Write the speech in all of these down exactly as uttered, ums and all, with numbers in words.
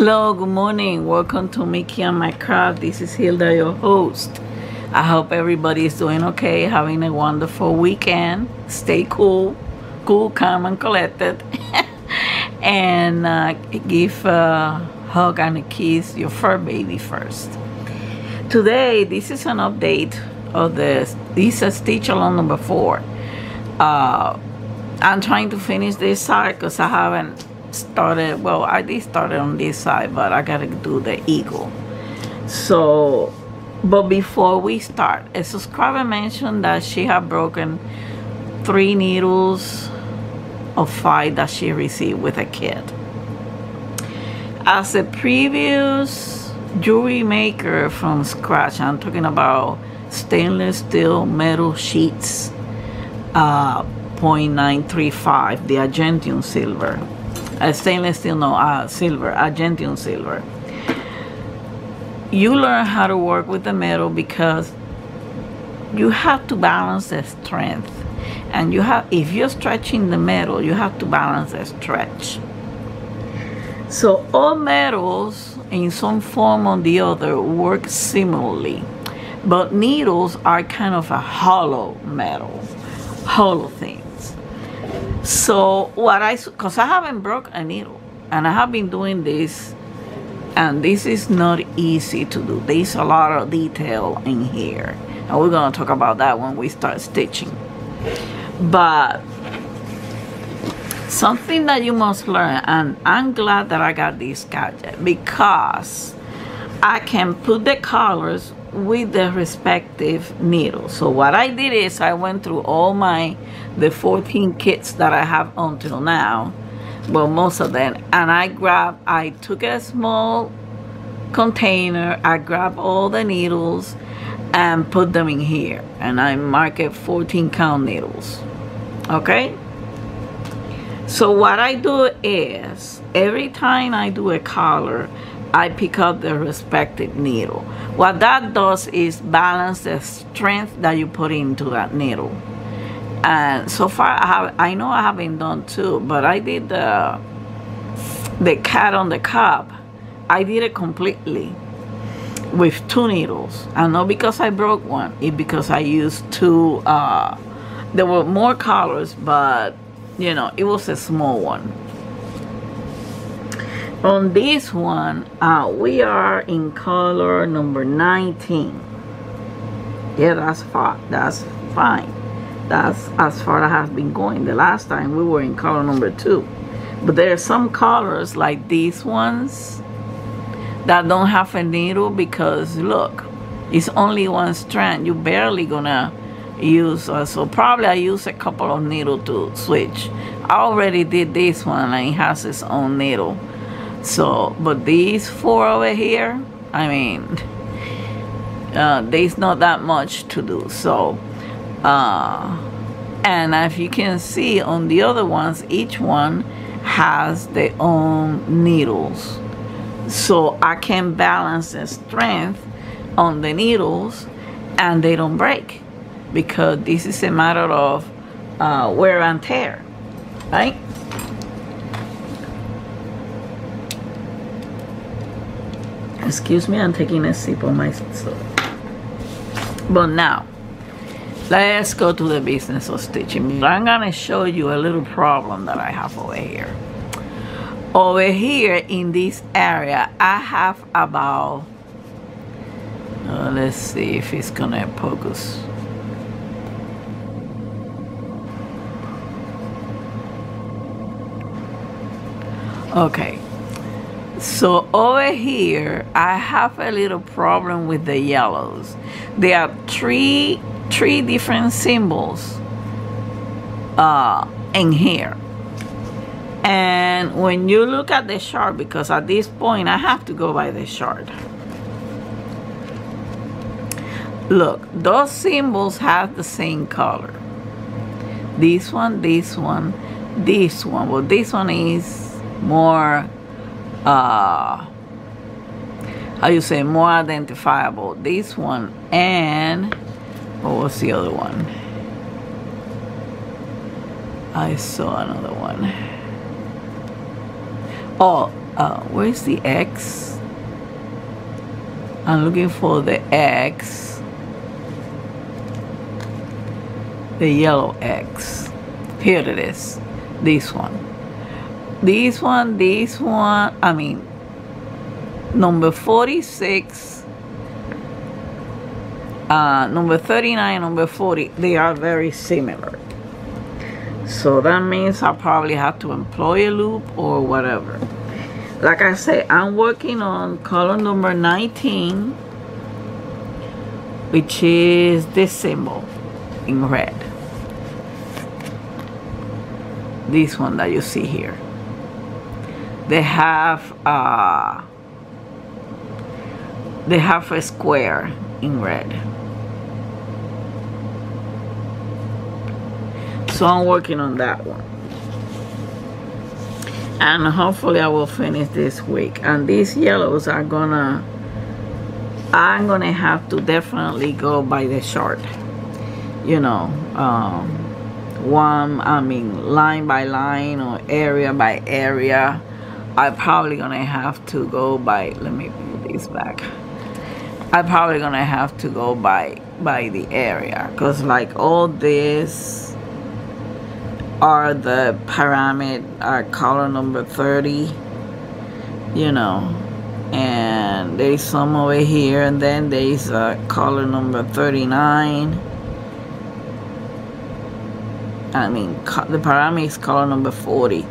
Hello, good morning. Welcome to Mickey and My Crafts. This is Hilda, your host. I hope everybody is doing okay, having a wonderful weekend. Stay cool, cool, calm, and collected. And uh, give a hug and a kiss your fur baby first. Today, this is an update of this. This is stitch along number four. Uh, I'm trying to finish this side because I haven't started. Well, I did start on this side, but I gotta do the eagle. So, but before we start, a subscriber mentioned that she had broken three needles of five that she received with a kit. As a previous jewelry maker from scratch, I'm talking about stainless steel metal sheets, uh, zero point nine three five, the Argentium silver. Uh, stainless steel, no, uh, silver, Argentium silver. You learn how to work with the metal because you have to balance the strength. And you have, if you're stretching the metal, you have to balance the stretch. So all metals, in some form or the other, work similarly. But needles are kind of a hollow metal, hollow thing. So what I, because I haven't broke a needle and I have been doing this, and this is not easy to do. There's a lot of detail in here, and we're going to talk about that when we start stitching. But something that you must learn, and I'm glad that I got this gadget because I can put the colors with the respective needle. So what I did is I went through all my the fourteen kits that I have until now, well, most of them, and I grabbed, I took a small container, I grabbed all the needles and put them in here, and I marked it fourteen count needles. Okay, so what I do is every time I do a collar, I pick up the respective needle. What that does is balance the strength that you put into that needle. And so far, I, have, I know I haven't done two, but I did the, the cat on the cob. I did it completely with two needles. And not because I broke one, it's because I used two. Uh, there were more colors, but you know, it was a small one. On this one, uh, we are in color number nineteen. Yeah, that's far, that's fine. That's as far as I have been going. The last time we were in color number two. But there are some colors like these ones that don't have a needle because look, it's only one strand. You're barely gonna use, uh, so probably I use a couple of needles to switch. I already did this one and it has its own needle. So, but these four over here, I mean, uh, there's not that much to do. So, uh, and as you can see on the other ones, each one has their own needles. So I can balance the strength on the needles and they don't break because this is a matter of uh, wear and tear, right? Excuse me, I'm taking a sip on my soap. But now, let's go to the business of stitching. I'm gonna show you a little problem that I have over here. Over here in this area, I have about, uh, let's see if it's gonna focus. Okay. So over here, I have a little problem with the yellows. There are three, three different symbols uh, in here. And when you look at the chart, because at this point, I have to go by the chart. Look, those symbols have the same color. This one, this one, this one. Well, this one is more... Uh, how you say, more identifiable. This one and what was the other one? I saw another one. Oh, uh, where's the X? I'm looking for the X, the yellow X. Here it is, this one. This one, this one, I mean, number forty-six, uh, number thirty-nine, number forty, they are very similar. So that means I probably have to employ a loop or whatever. Like I said, I'm working on color number nineteen, which is this symbol in red. This one that you see here. They have uh, they have a square in red. So I'm working on that one. And hopefully I will finish this week. And these yellows are gonna, I'm gonna have to definitely go by the chart. You know, um, one, I mean, line by line or area by area. I'm probably gonna have to go by, let me put this back. I'm probably gonna have to go by, by the area. Cause like all this, are the pyramid uh, color number thirty, you know, and there's some over here, and then there's uh, color number thirty-nine. I mean, the pyramid is color number forty.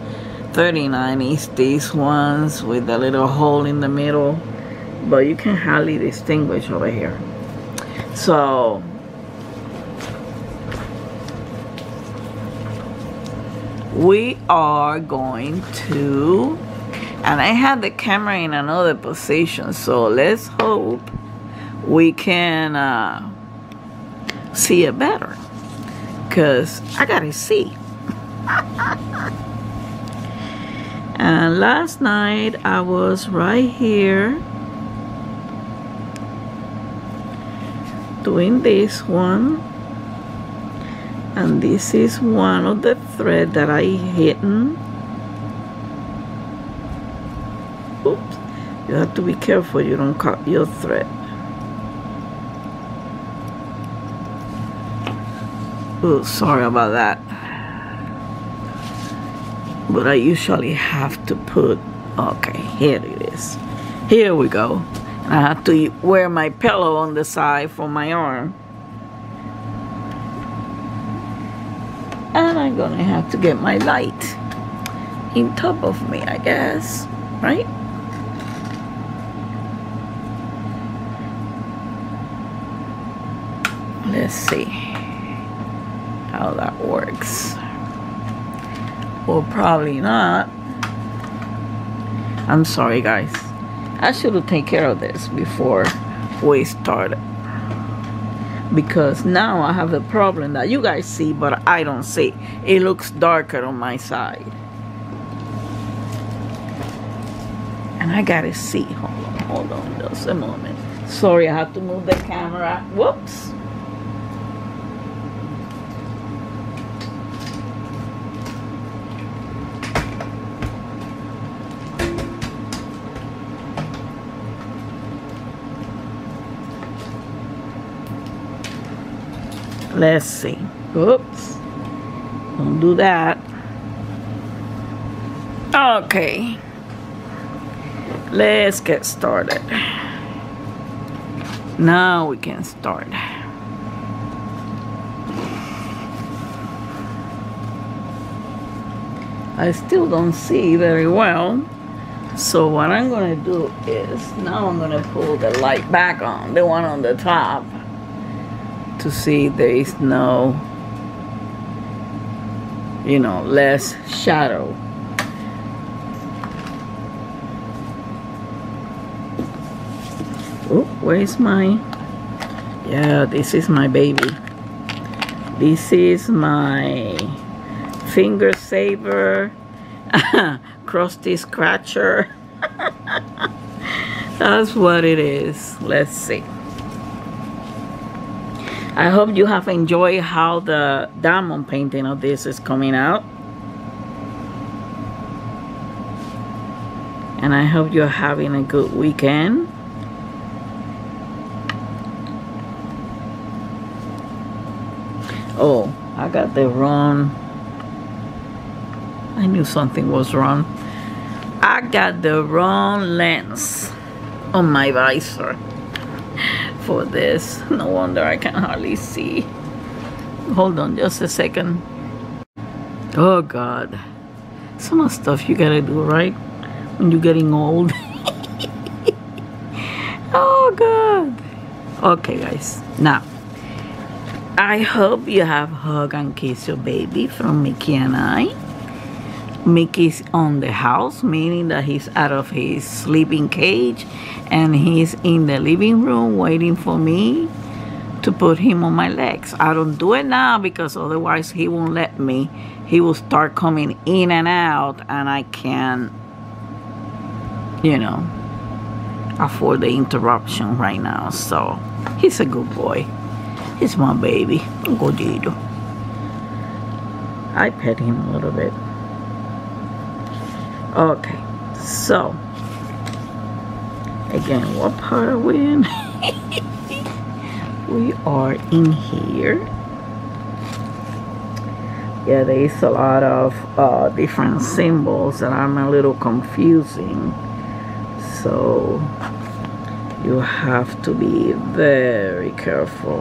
thirty-nine is these ones with the little hole in the middle, but you can hardly distinguish over here. So we are going to, and I had the camera in another position, so let's hope we can uh, see it better, because I gotta see. And last night I was right here doing this one. And this is one of the threads that I hidden. Oops, you have to be careful you don't cut your thread. Oh, sorry about that. But I usually have to put, okay, here it is. Here we go. And I have to wear my pillow on the side for my arm. And I'm gonna have to get my light in top of me, I guess, right? Let's see how that works. Well, probably not. I'm sorry, guys. I should have taken care of this before we started. Because now I have a problem that you guys see, but I don't see. It looks darker on my side. And I gotta see. Hold on, hold on just a moment. Sorry, I have to move the camera. Whoops. Let's see. Oops. Don't do that. Okay. Let's get started. Now we can start. I still don't see very well. So what I'm gonna do is, now I'm gonna pull the light back on, the one on the top. To see there is no, you know, less shadow. Oh, where's my, yeah, this is my baby. This is my finger saver, crusty scratcher. That's what it is. Let's see. I hope you have enjoyed how the diamond painting of this is coming out. and I hope you're having a good weekend. Oh, I got the wrong, I knew something was wrong. I got the wrong lens on my visor for this. No wonder I can hardly see. Hold on just a second. Oh God, some of the stuff you gotta do, right? When you're getting old. Oh God. Okay guys, now I hope you have hug and kiss your baby from Mickey and I. Mickey's on the house, meaning that he's out of his sleeping cage and he's in the living room waiting for me to put him on my legs. I don't do it now because otherwise he won't let me. He will start coming in and out and I can't, you know, afford the interruption right now. So he's a good boy. He's my baby, Godito. I pet him a little bit. Okay, so, again, what part are we in? We are in here. Yeah, there is a lot of uh, different symbols that I'm a little confusing. So, you have to be very careful.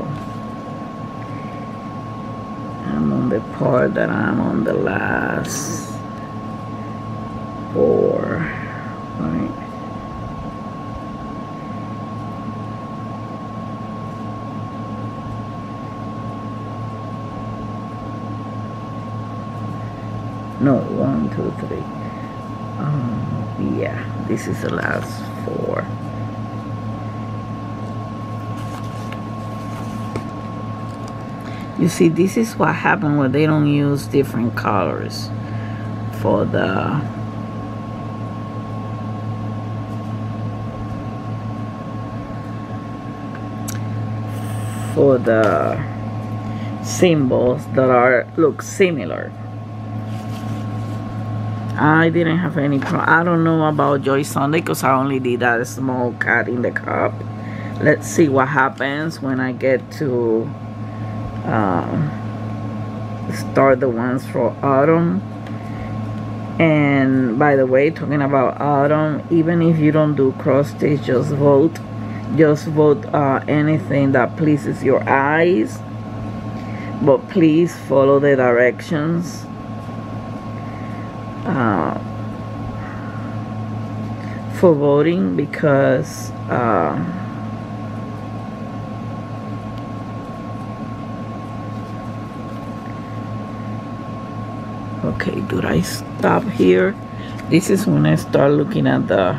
I'm on the part that I'm on the last four, right? No, one, two, three. Um, yeah, this is the last four. You see, this is what happens when they don't use different colors for the for the symbols that are look similar. I didn't have any pro I don't know about Joy Sunday because I only did that small cat in the cup. Let's see what happens when I get to Um, start the ones for autumn. And by the way, talking about autumn, even if you don't do cross stitch, just vote just vote uh, anything that pleases your eyes, but please follow the directions. Uh, for voting, because uh, okay, do I stop here? This is when I start looking at the,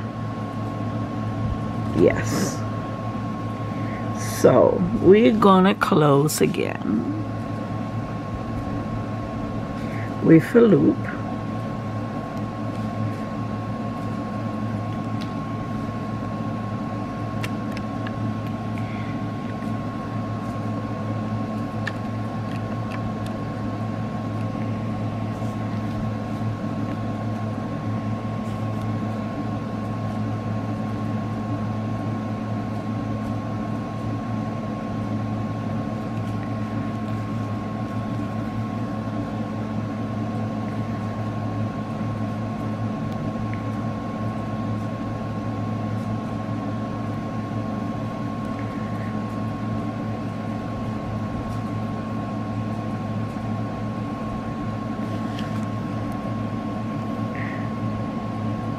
yes. So, we're gonna close again with a loop.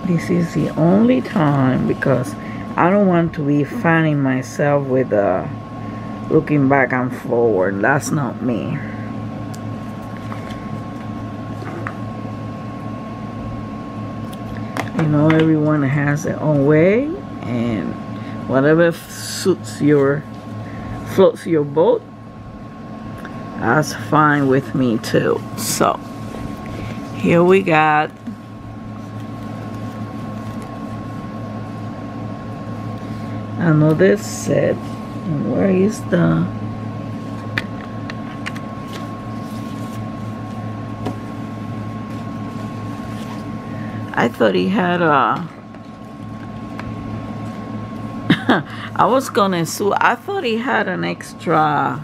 This is the only time, because I don't want to be fanning myself with uh, looking back and forward. That's not me. You know, everyone has their own way, and whatever suits your, floats your boat, that's fine with me too. So, here we got another set. And where is the, I thought he had a I was gonna sue. I thought he had an extra,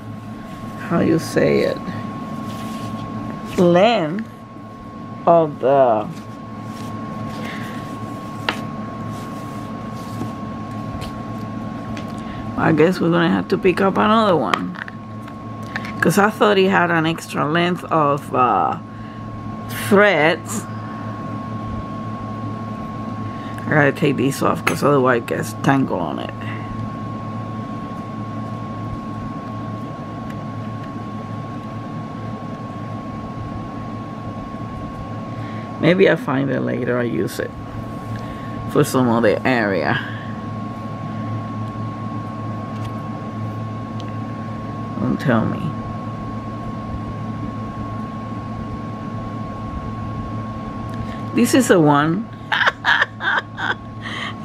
how you say it, length of the I guess we're gonna have to pick up another one, because I thought he had an extra length of uh, threads. I gotta take these off because otherwise it gets tangled on it. Maybe I'll find it later. I use it for some other area. Don't tell me. This is the one.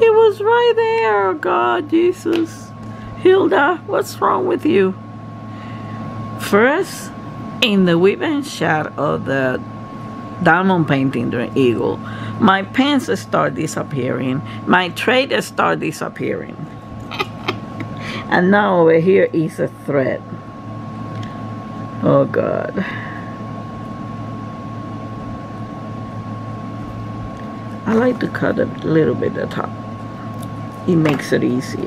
It was right there. Oh God, Jesus. Hilda, what's wrong with you? First, in the weaving shot of the diamond painting during Eagle, my pens start disappearing. My thread start disappearing. And now over here is a thread. Oh God. I like to cut a little bit at the top. It makes it easy.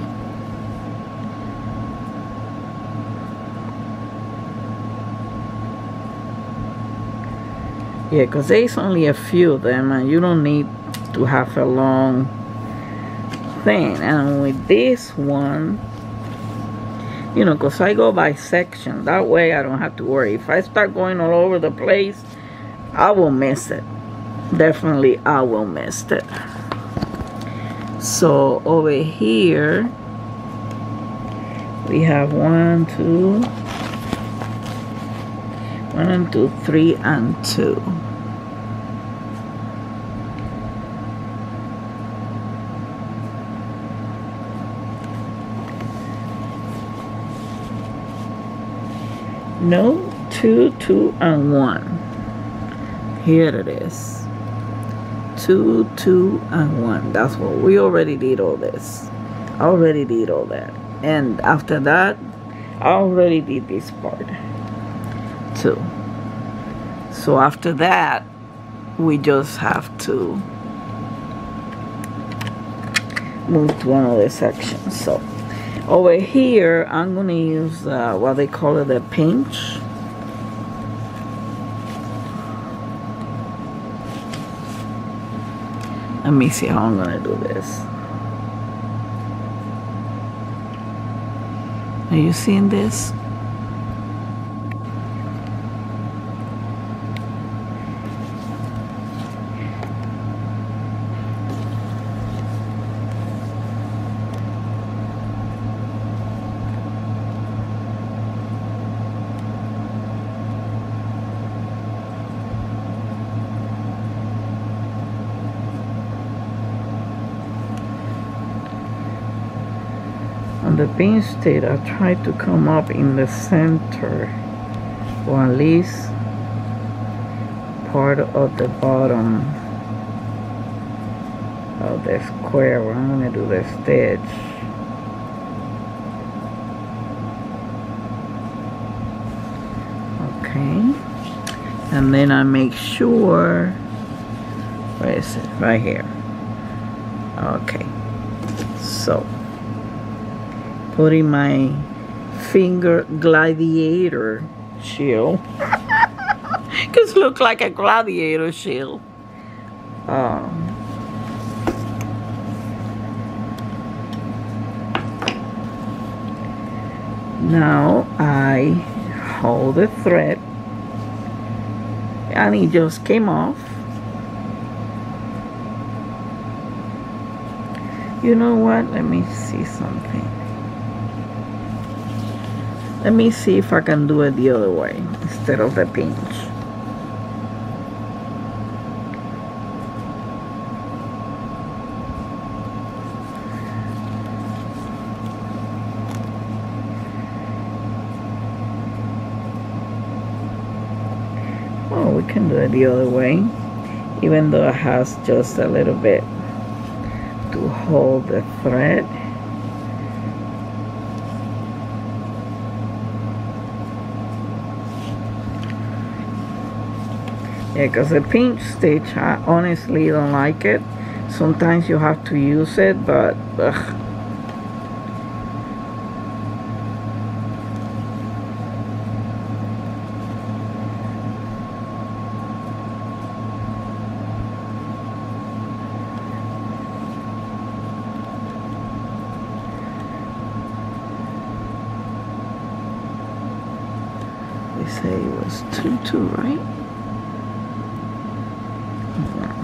Yeah, because there's only a few of them and you don't need to have a long thing. And with this one, you know, because I go by section. That way I don't have to worry. If I start going all over the place, I will miss it. Definitely I will miss it. So over here we have one, two, one and two, three and two. No, two, two and one. Here it is. Two, two, and one. That's what we already did. All this, I already did all that, and after that, I already did this part too. So after that, we just have to move to another section. So over here, I'm gonna use uh, what they call it, a pinch. Let me see how I'm gonna do this. Are you seeing this? The pinch state, I try to come up in the center, or at least part of the bottom of the square where I'm going to do the stitch. Okay, and then I make sure, where is it? Right here. Okay, so putting my finger gladiator shield, because look like a gladiator shield. Um, now I hold the thread, and it just came off. You know what? Let me see something. Let me see if I can do it the other way, instead of the pinch. Oh, we can do it the other way, even though it has just a little bit to hold the thread. because the pinch stitch, I honestly don't like it. Sometimes you have to use it, but ugh. They say it was two two, right? Now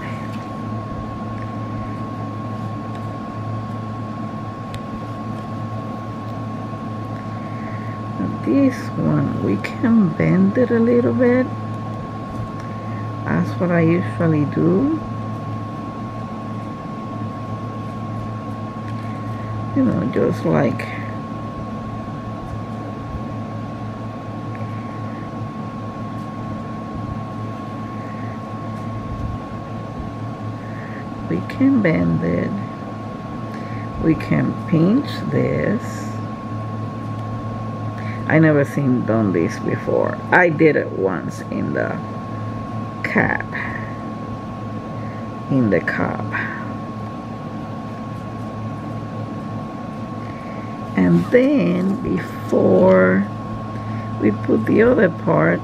this one we can bend it a little bit. That's what I usually do. You know, just like. We can bend it, we can pinch this. I never seen done this before. I did it once in the cap, in the cup. And then before we put the other part,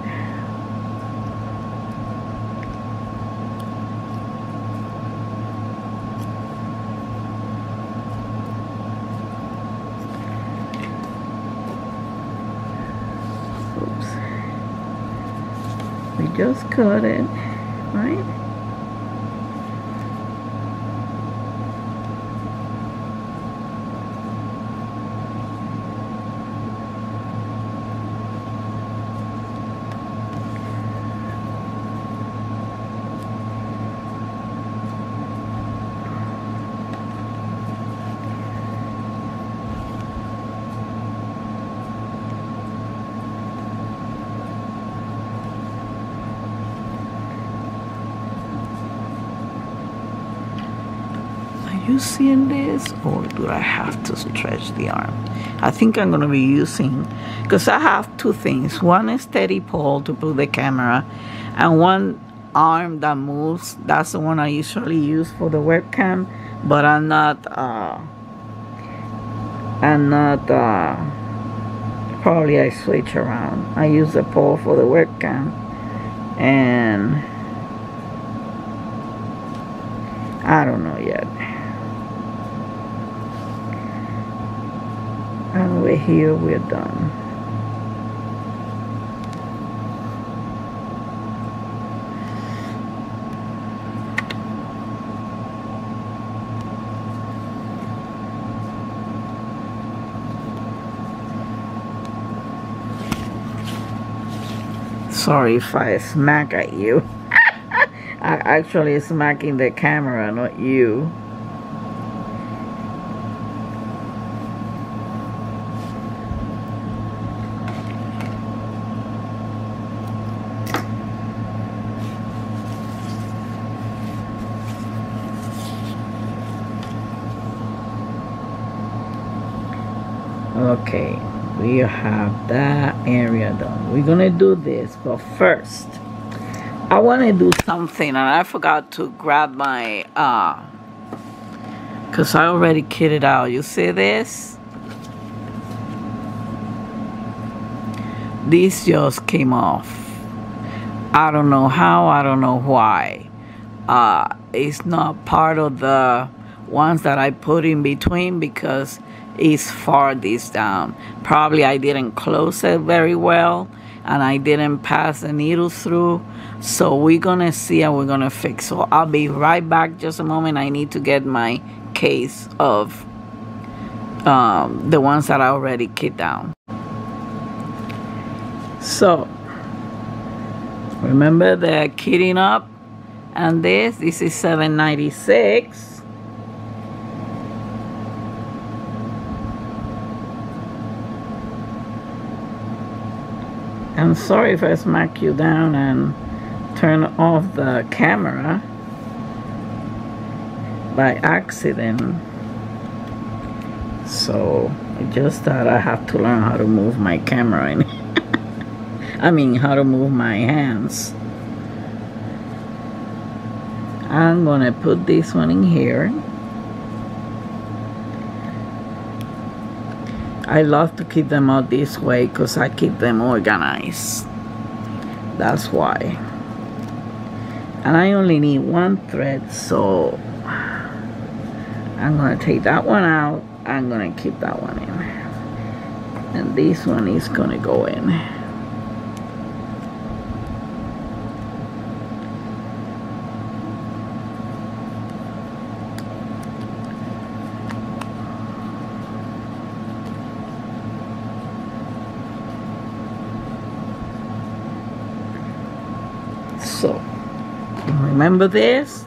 just cut it, right? You seeing this, or do I have to stretch the arm? I think I'm gonna be using, because I have two things, one is steady pole to put the camera, and one arm that moves. That's the one I usually use for the webcam, but I'm not uh, I'm not uh, probably I switch around. I use the pole for the webcam, and I don't know yet. And we're here, we're done. Sorry if I smack at you. I'm actually smacking the camera, not you. Okay, we have that area done. We're gonna do this, but first I want to do something, and I forgot to grab my uh because I already kitted out. You see this? This just came off. I don't know how, I don't know why. Uh it's not part of the ones that I put in between because it's far this down. Probably I didn't close it very well, and I didn't pass the needle through. So we're gonna see and we're gonna fix. So I'll be right back. Just a moment. I need to get my case of um, the ones that I already cut down. So remember the kitting up, and this this is seven ninety-six. I'm sorry if I smack you down and turn off the camera by accident. So I just thought I have to learn how to move my camera. I mean, how to move my hands. I'm gonna put this one in here. I love to keep them out this way because I keep them organized. That's why. And I only need one thread, so I'm gonna take that one out. I'm gonna keep that one in. And this one is gonna go in. So, remember this?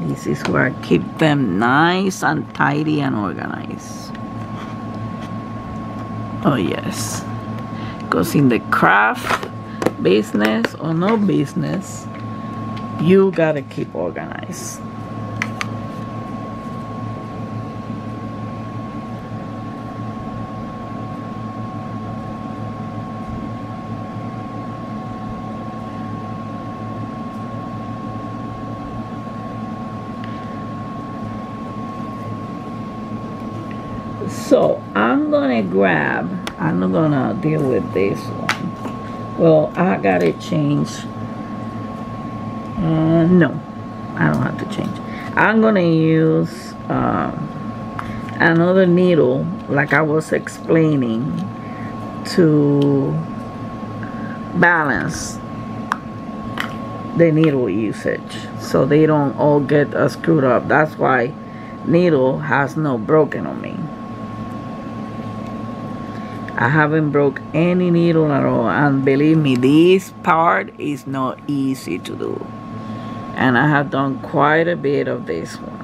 This is where I keep them nice and tidy and organized. Oh yes, because in the craft business or no business, you gotta keep organized. So I'm gonna grab, I'm not gonna deal with this one. Well, I gotta change. Uh, no, I don't have to change. I'm gonna use uh, another needle, like I was explaining, to balance the needle usage so they don't all get uh, screwed up. That's why needle has not broken on me. I haven't broke any needle at all, and believe me, this part is not easy to do, and I have done quite a bit of this one.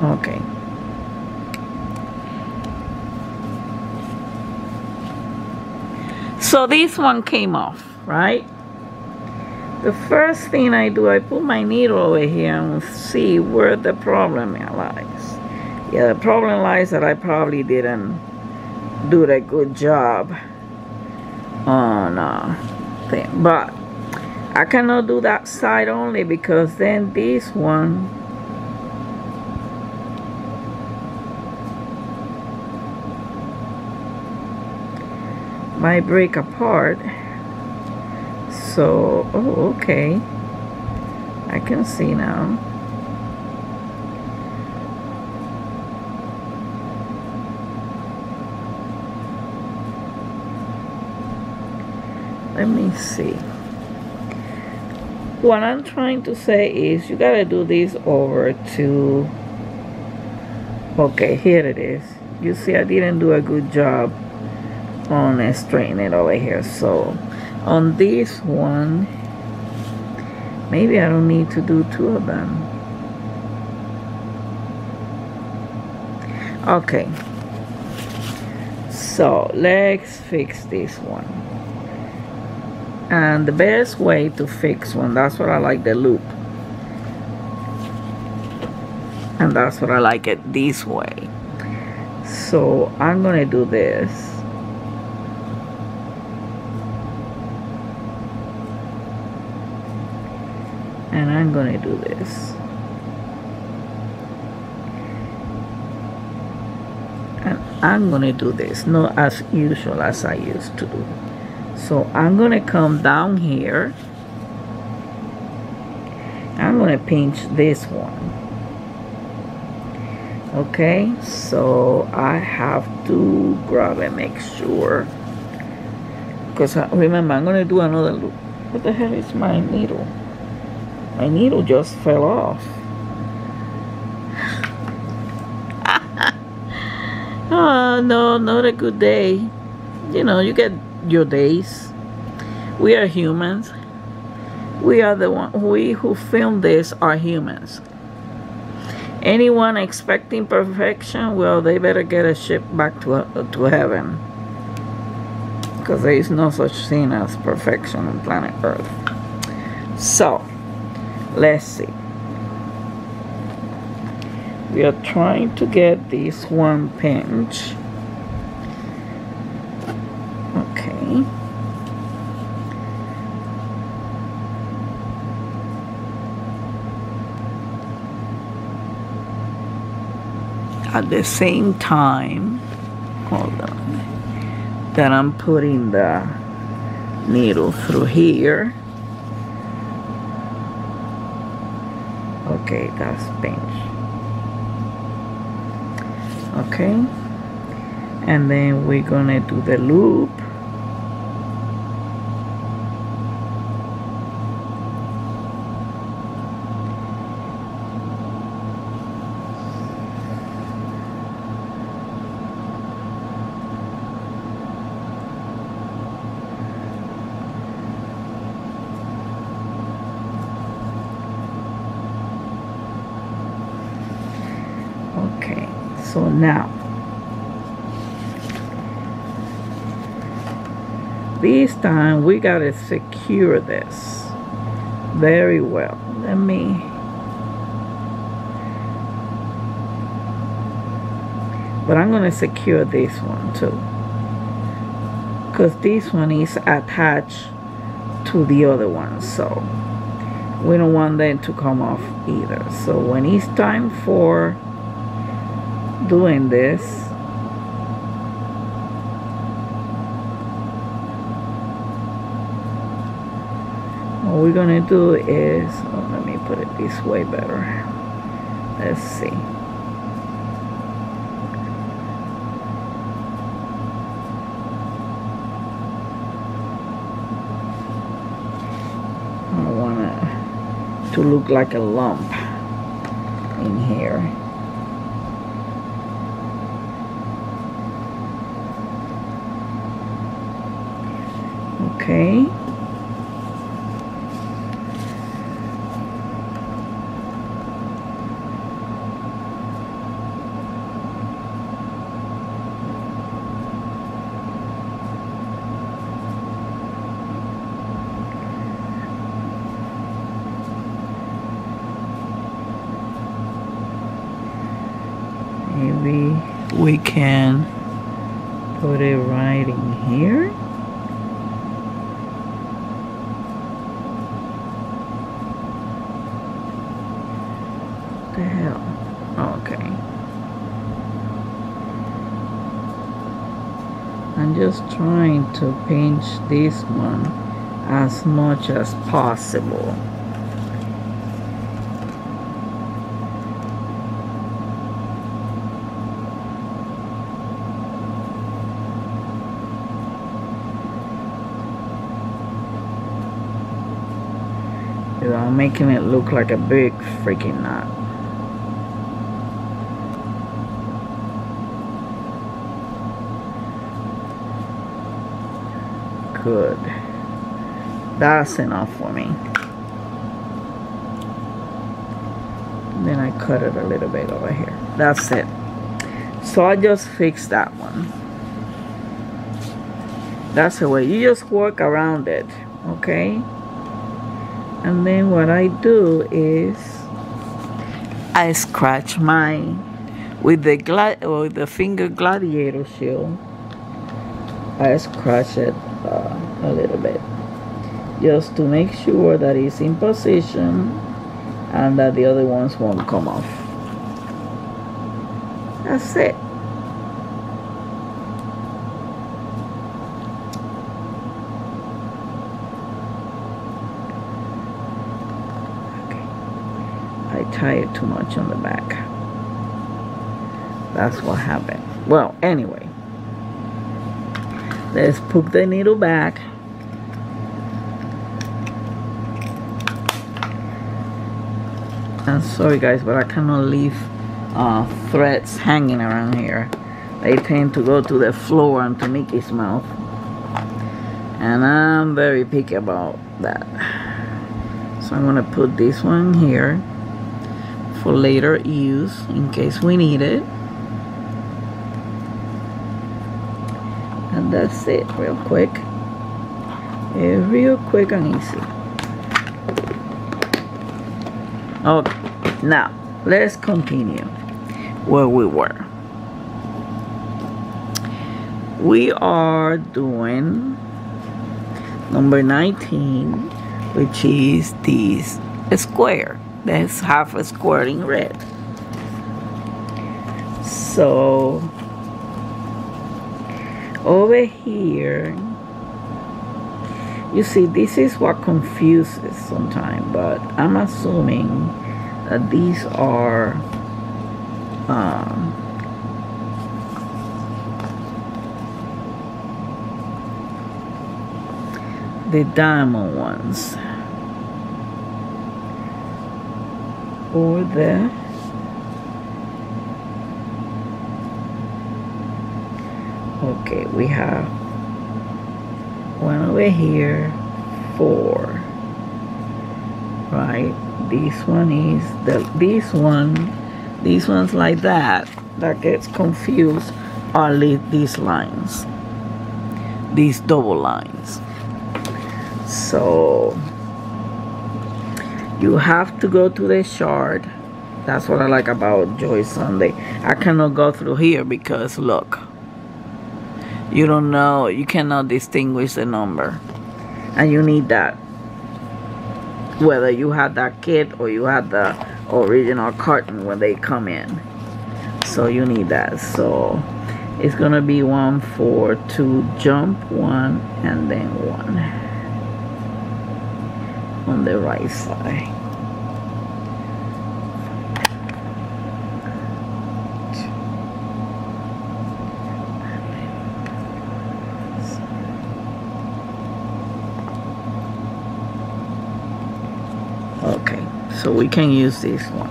Okay. So this one came off, right? The first thing I do, I put my needle over here and see where the problem lies. Yeah, the problem lies that I probably didn't do a good job on uh, thing. But I cannot do that side only, because then this one might break apart. So, oh, okay, I can see now. Let me see. What I'm trying to say is you gotta do this over to, okay, here it is. You see, I didn't do a good job on and straighten it over here. So on this one, maybe I don't need to do two of them. Okay, so let's fix this one. And the best way to fix one, that's what I like, the loop, and that's what I like it this way. So I'm gonna do this. And I'm gonna do this. And I'm gonna do this, not as usual as I used to do. So I'm gonna come down here. I'm gonna pinch this one. Okay, so I have to grab and make sure. Because remember, I'm gonna do another loop. What the hell is my needle? My needle just fell off. Oh no, not a good day. You know, you get your days We are humans. We are the one, we who film this are humans. Anyone expecting perfection, well, they better get a ship back to, uh, to heaven. Because there is no such thing as perfection on planet Earth. So, let's see. We are trying to get this one pinch. Okay. At the same time, hold on, that I'm putting the needle through here. Okay, that's pinch. Okay, and then we're gonna do the loop. So now, this time we gotta secure this very well. Let me, but I'm gonna secure this one too, because this one is attached to the other one, so we don't want them to come off either. So when it's time for doing this, what we're gonna do is, oh, let me put it this way better. Let's see. I don't want it to look like a lump in here. Okay. Maybe we can put it right in here. Just trying to pinch this one as much as possible. You know, I'm making it look like a big freaking knot. Good. That's enough for me. And then I cut it a little bit over here. That's it. So I just fixed that one. That's the way. You just work around it. Okay? And then what I do is I scratch mine with the glad or the finger gladiator shield. I scratch it Uh, a little bit, just to make sure that it's in position and that the other ones won't come off. That's it. Okay. I tie it too much on the back. That's what happened. Well, anyway. Let's put the needle back. I'm sorry guys, but I cannot leave uh, threads hanging around here. They tend to go to the floor and to Mickey's mouth. and I'm very picky about that. So I'm gonna put this one here for later use in case we need it. And that's it, real quick. It's real quick and easy. Okay, now let's continue where we were. We are doing number nineteen, which is this square. That's half a square in red. So over here, you see, this is what confuses sometimes, but I'm assuming that these are um, the diamond ones, or the okay, we have one over here, four, right? This one is the this one these ones like that that gets confused are these lines, these double lines. So you have to go to the chart. That's what I like about Joy Sunday. I cannot go through here because look, you don't know, you cannot distinguish the number, and you need that whether you had that kit or you had the original carton when they come in. So you need that. So it's gonna be one, four, two, jump one, and then one on the right side. Okay, so we can use this one.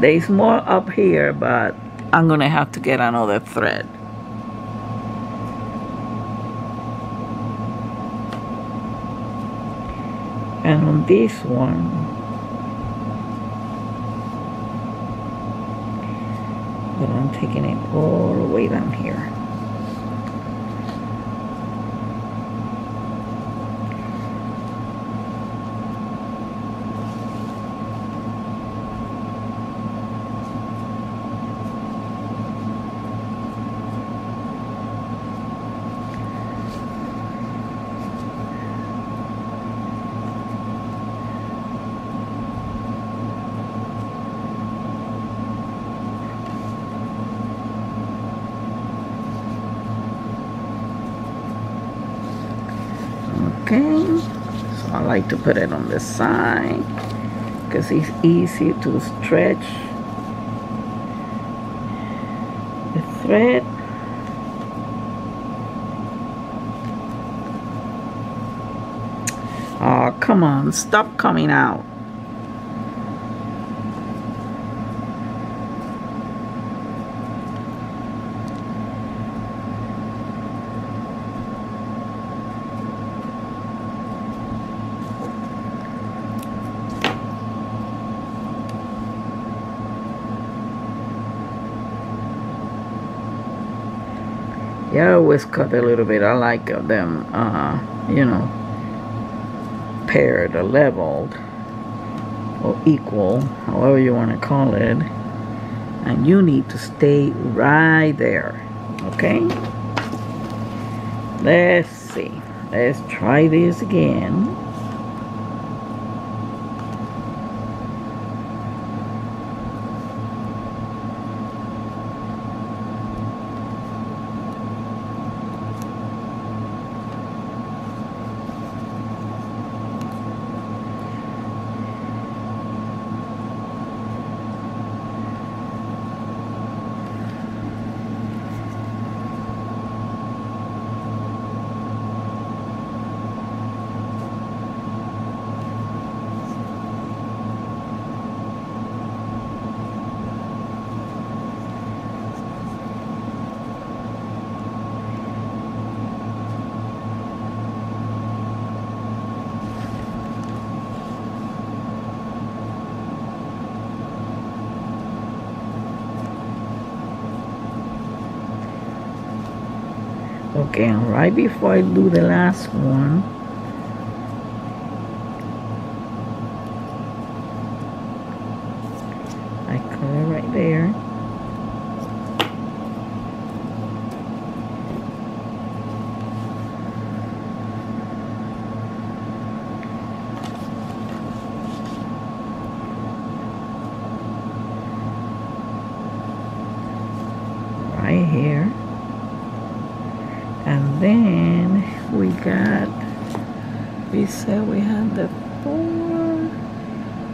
There is more up here, but I'm gonna have to get another thread. And on this one, but I'm taking it all the way down here. Okay, so I like to put it on the side because it's easy to stretch the thread. Oh, come on, stop coming out. Yeah, I always cut a little bit. I like them, uh, you know, paired or leveled or equal, however you want to call it. And you need to stay right there, okay? Let's see. Let's try this again. Okay, and right before I do the last one, I cut it right there. Here, and then we got, we said we had the four,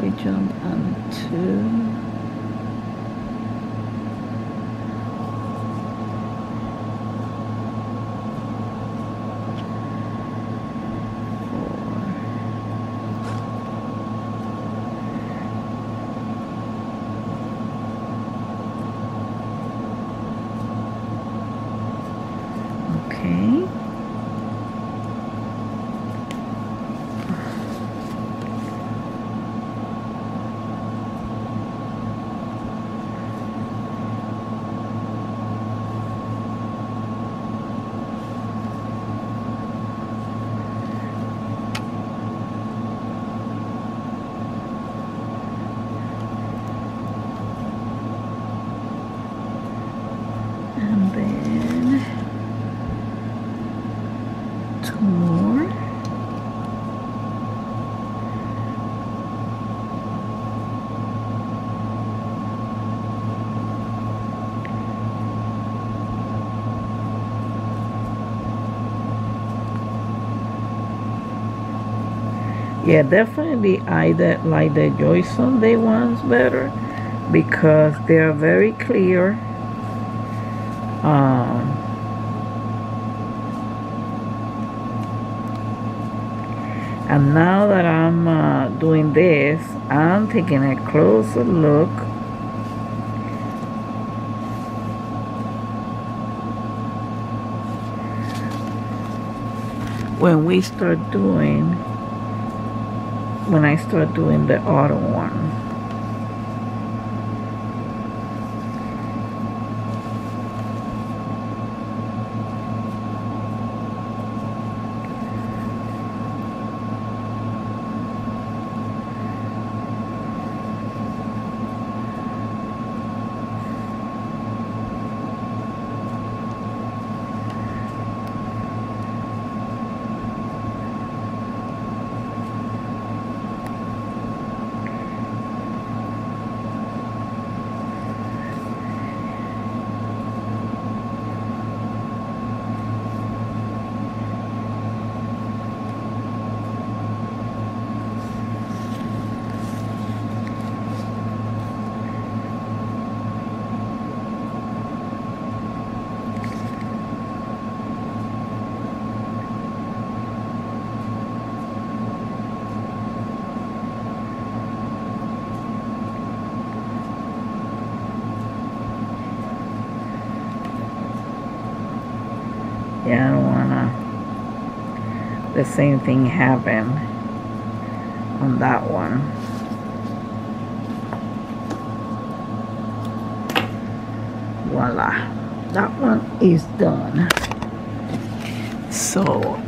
we jumped on two. Yeah, definitely I that like the Joy Sunday ones better because they are very clear. Um, and now that I'm uh, doing this, I'm taking a closer look. When we start doing when I start doing the other one. Yeah, I don't wanna the same thing happen on that one. Voila, that one is done. So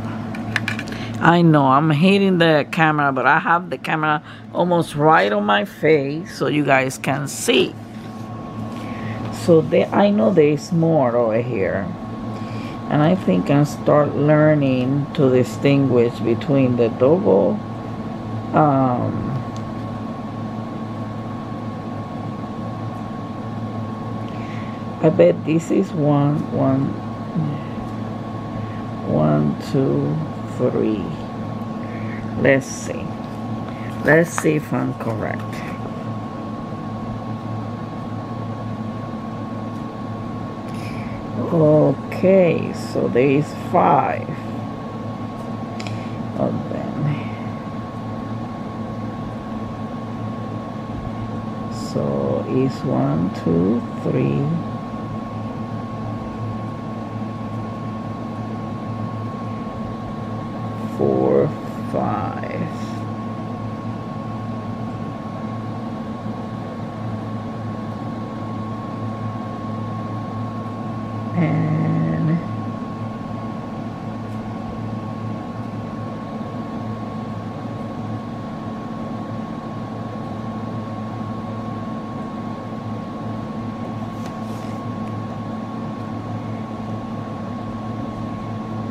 I know I'm hitting the camera, but I have the camera almost right on my face so you guys can see. So they, I know there's more over here. And I think I start learning to distinguish between the double um, I bet this is one one one two three. Let's see. Let's see if I'm correct. Okay, so there is five of them. So it's one, two, three.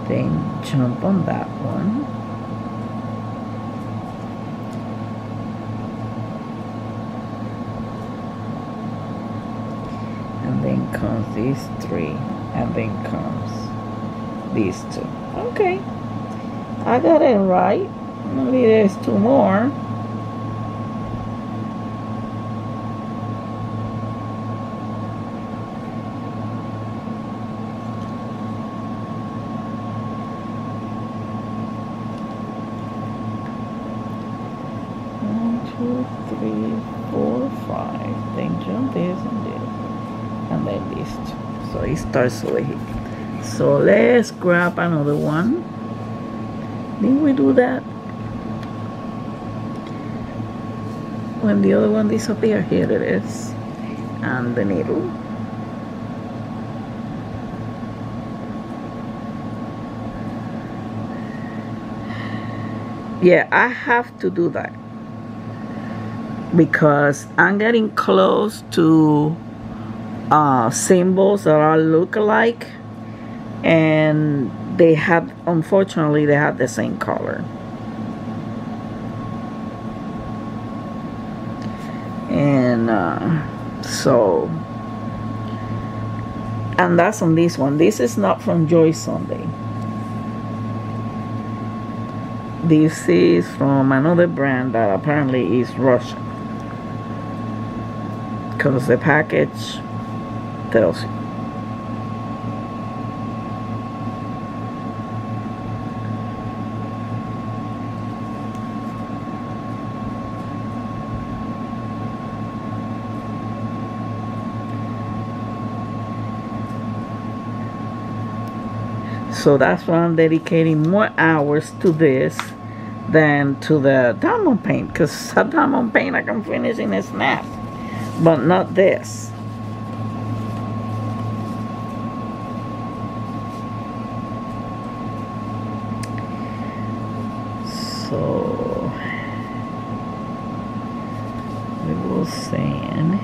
thing, jump on that one. And then comes these three. And then comes these two. Okay. I got it right. Only there's two more. one, two, three, four, five. Then jump this and this. And then this two. So it starts over here. So let's grab another one. Didn't we do that? When the other one disappears, here it is. And the needle. Yeah, I have to do that. Because I'm getting close to uh, symbols that all look alike, and they have, unfortunately, they have the same color. And uh, so, and that's on this one. This is not from Joy Sunday. This is from another brand that apparently is Russian. Because the package tells you. So that's why I'm dedicating more hours to this than to the diamond paint, because a diamond paint I can finish in a snap. But not this. So we will sand.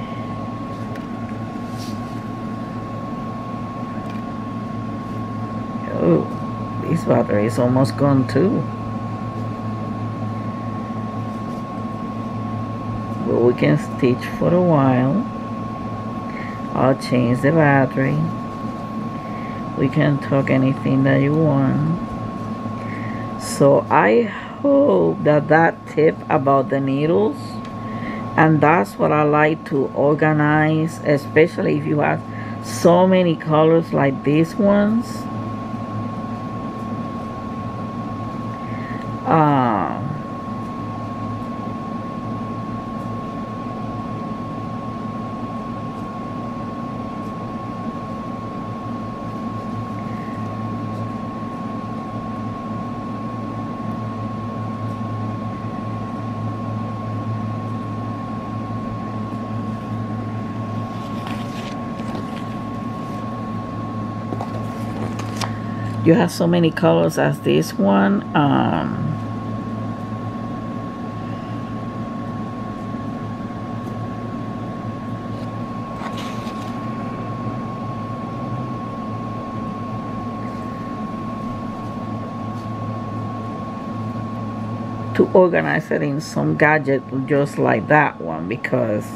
Oh, this battery is almost gone too. We can stitch for a while. I'll change the battery. We can talk anything that you want. So I hope that that tip about the needles, and that's what I like to organize, especially if you have so many colors like these ones. Um. You have so many colors as this one. Um, to organize it in some gadget just like that one, because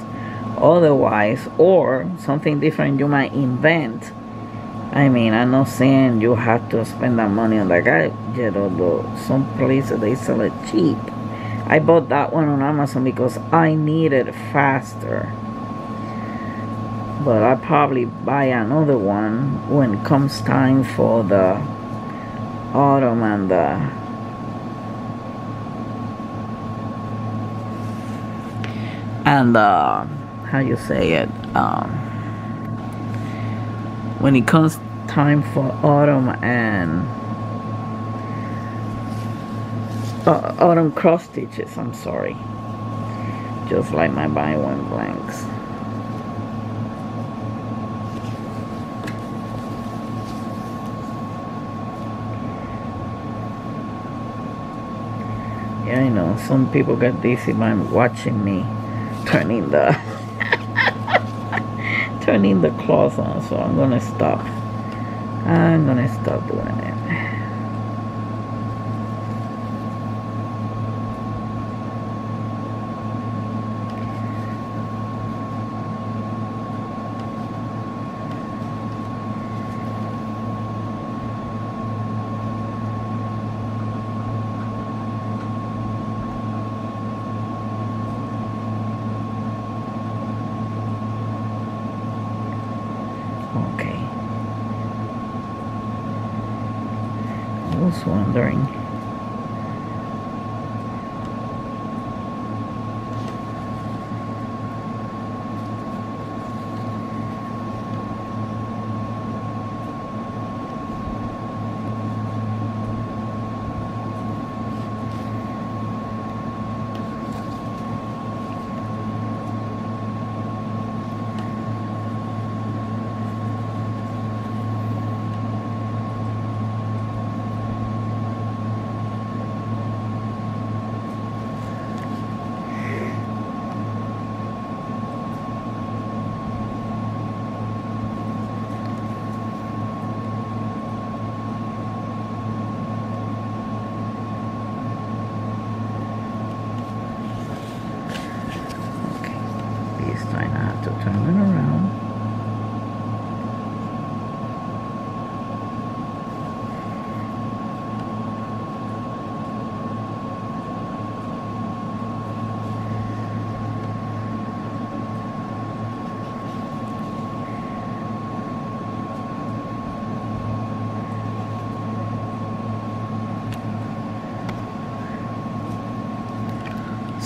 otherwise, or something different you might invent. I mean, I'm not saying you have to spend that money on that gadget, although some places they sell it cheap. I bought that one on Amazon because I need it faster. But I'll probably buy another one when it comes time for the autumn and the... And uh, how you say it? Um... When it comes time for autumn and uh, autumn cross stitches, I'm sorry, just like my buy one blanks. Yeah, I know some people get dizzy by watching me turning the turning the clothes on, so I'm gonna stop. I'm gonna stop doing it. was wondering.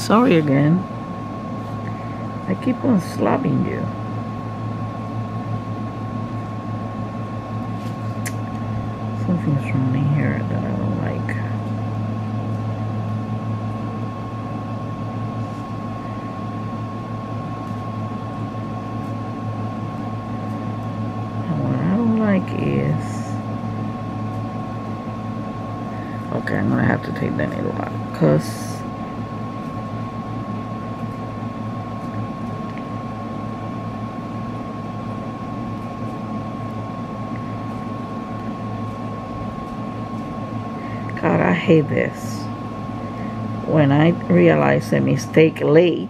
Sorry again, I keep on slapping you. Something's wrong in here that I don't like. And what I don't like is... Okay, I'm gonna have to take that needle out, because I hate this. When I realize a mistake late,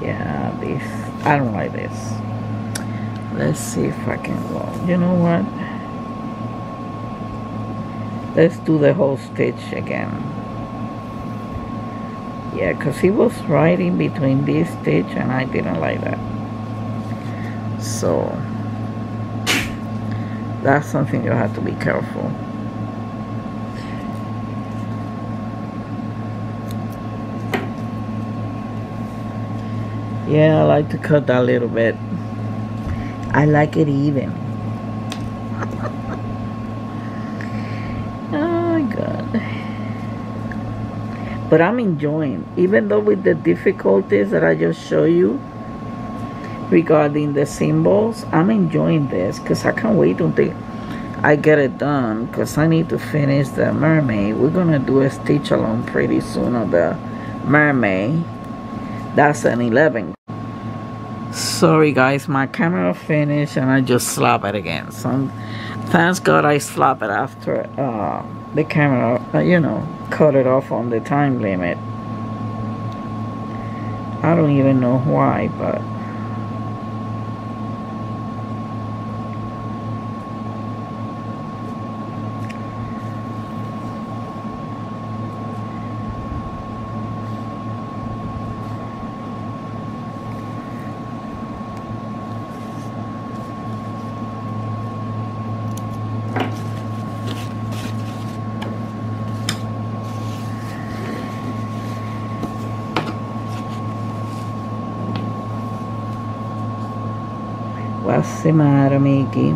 yeah, this, I don't like this. Let's see if I can go. You know what? Let's do the whole stitch again. Yeah, because he was right in between this stitch and I didn't like that. So that's something you have to be careful. Yeah, I like to cut that little bit. I like it even. But I'm enjoying, even though with the difficulties that I just show you regarding the symbols, I'm enjoying this because I can't wait until I get it done, because I need to finish the mermaid. We're gonna do a stitch along pretty soon on the mermaid. That's an eleven. Sorry guys, my camera finished and I just slap it again. So I'm, thanks God I slap it after uh, the camera, uh, you know, cut it off on the time limit. I don't even know why, but what's the matter, Mickey?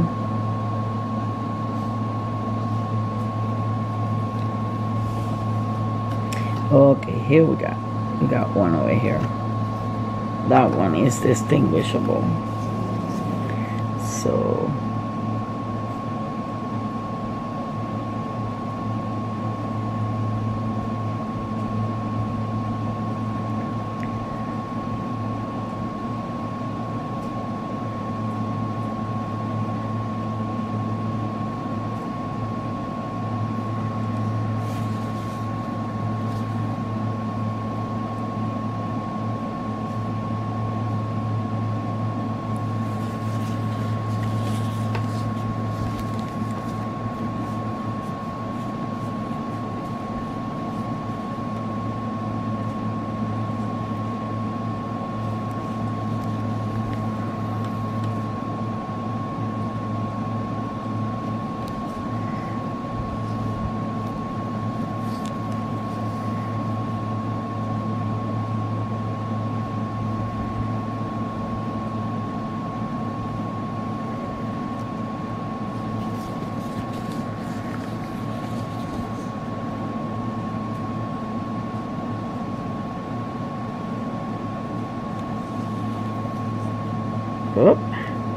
Okay, here we got. We got one over here. That one is distinguishable. So...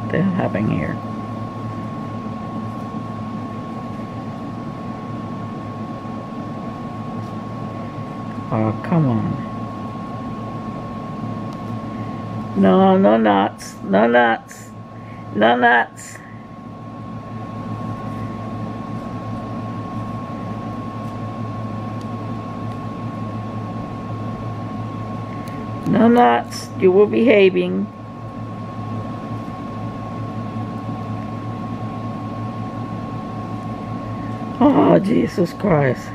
they're having here. Oh, come on. No, no nuts. No nuts. No nuts. No nuts. You were behaving. Oh, Jesus Christ.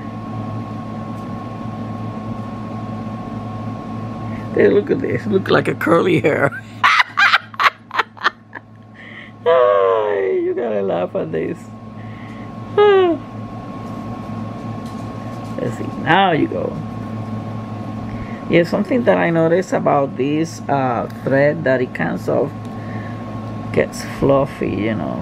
They look at this. Look like a curly hair. Hey, you gotta laugh at this. Let's see. Now you go. Yeah, something that I noticed about this uh, thread that it kind of gets fluffy, you know.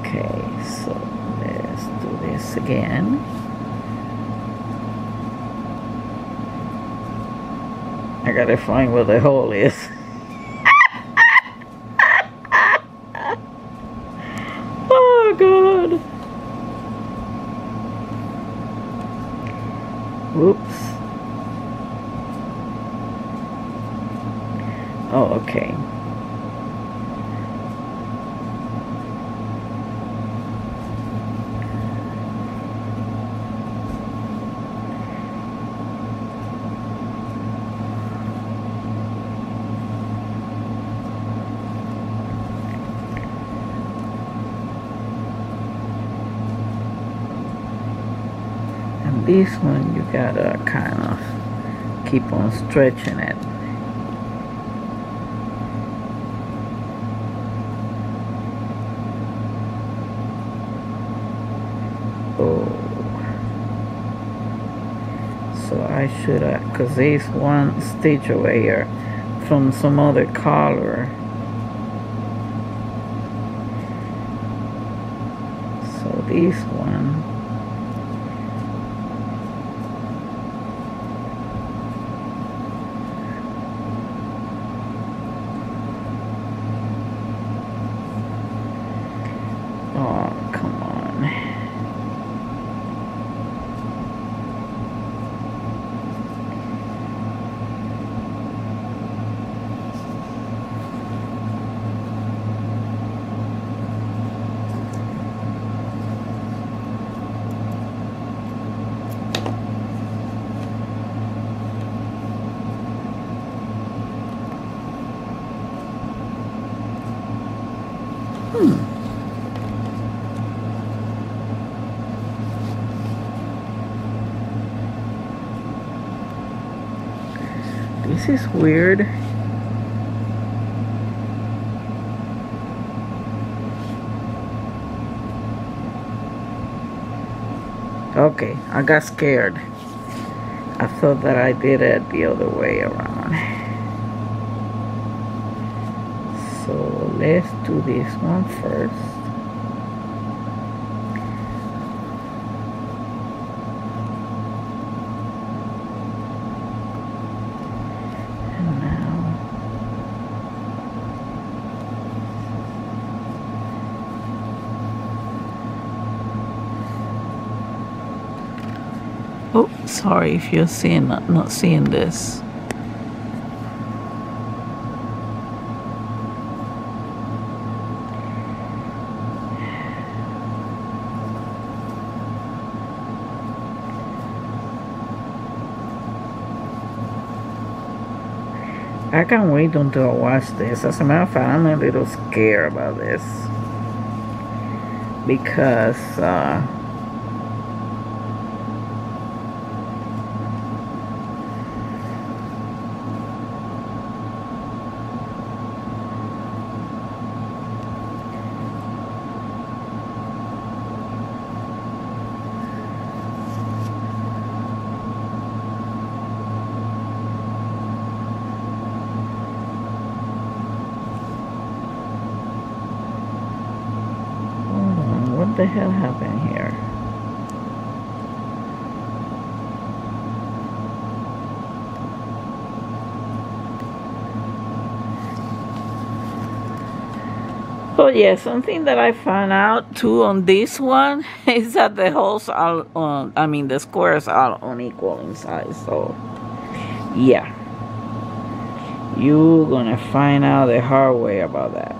Okay, so let's do this again. I gotta find where the hole is. Oops. Oh, okay. This one you gotta kind of keep on stretching it. Oh, so I should have, because there's one stitch over here from some other color. So this one. Hmm. This is weird. Okay, I got scared. I thought that I did it the other way around. So let's do this one first. Oh, sorry if you're seeing that, not seeing this. I can't wait until I watch this. As a matter of fact, I'm a little scared about this because uh, what the hell happened here? Oh yeah, something that I found out too on this one is that the holes are on, I mean the squares are unequal in size, so yeah, you're gonna find out the hard way about that.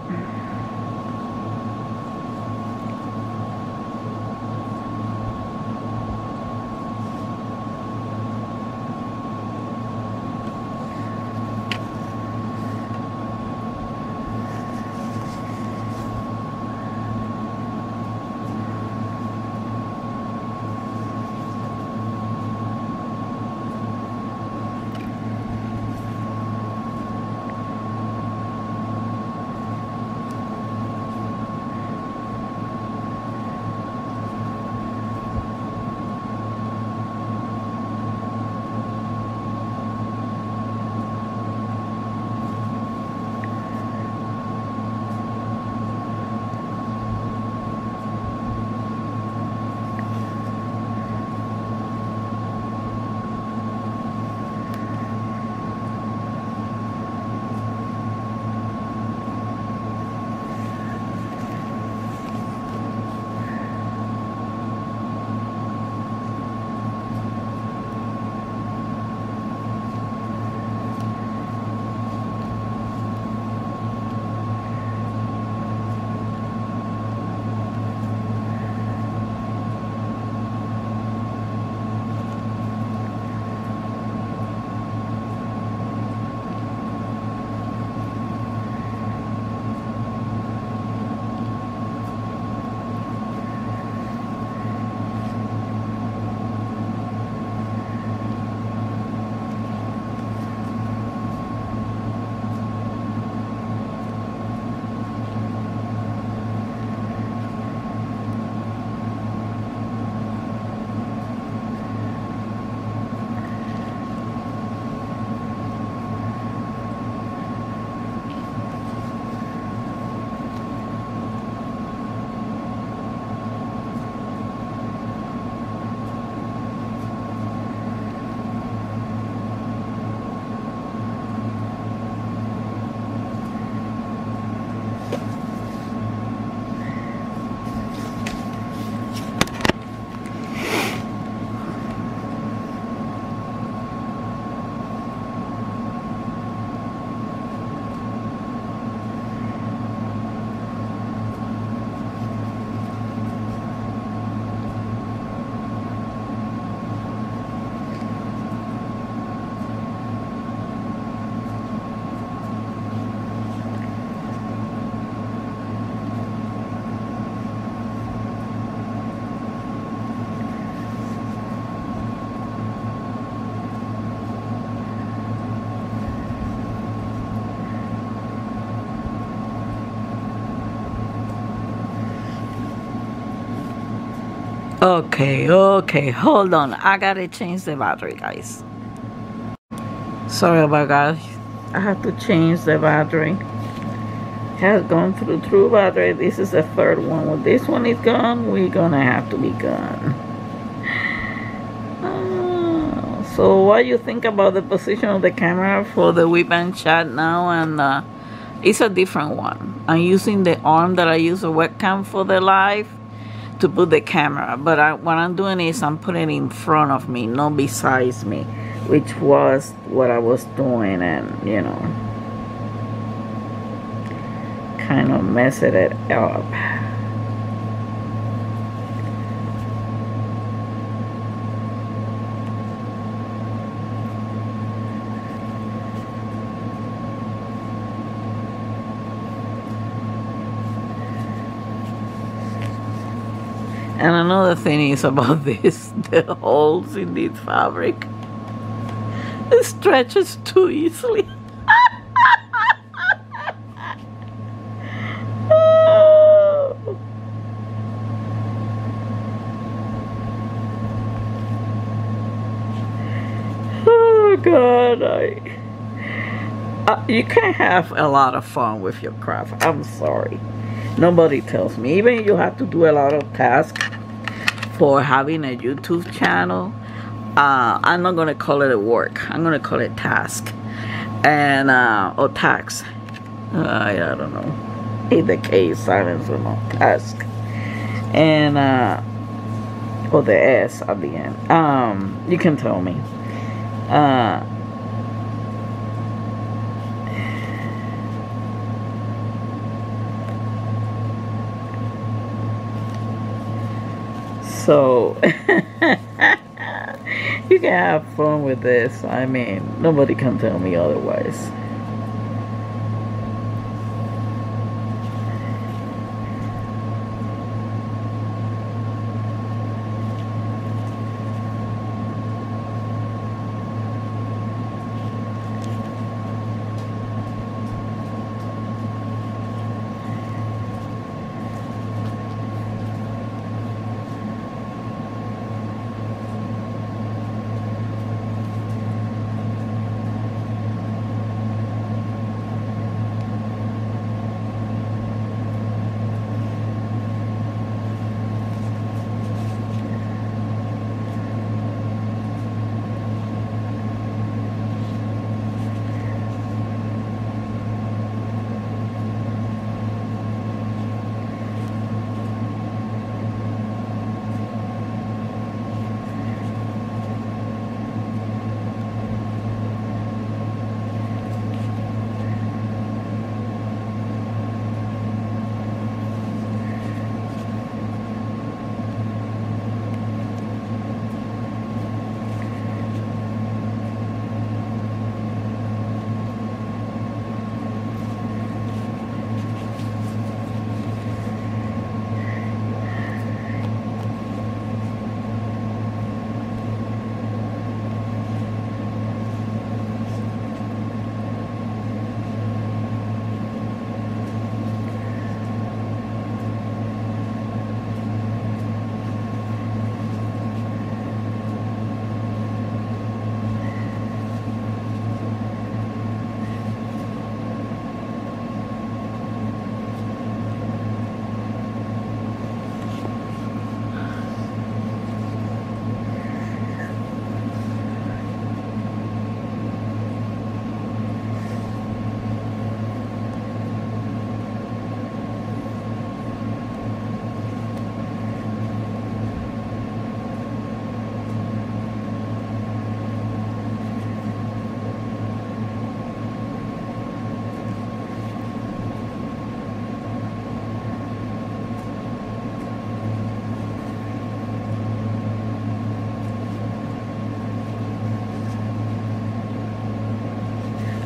Okay, okay, hold on. I gotta change the battery, guys. Sorry about guys. I had to change the battery. Has gone through true battery. This is the third one. When this one is gone, we're gonna have to be gone. Uh, so what do you think about the position of the camera for the whip and chat now? And uh, it's a different one. I'm using the arm that I use a webcam for the live to put the camera, but I, what I'm doing is I'm putting it in front of me, not besides me, which was what I was doing, and you know, kind of messing it up. And another thing is about this, the holes in this fabric, it stretches too easily. Oh God, I, uh, you can have a lot of fun with your craft, I'm sorry. Nobody tells me. Even you have to do a lot of tasks for having a YouTube channel. Uh, I'm not gonna call it a work. I'm gonna call it task, and uh, or tax. Uh, I don't know. the K silence on the ask. And, uh, or the S at the end. Um, you can tell me. Uh, so, you can have fun with this. I mean, nobody can tell me otherwise.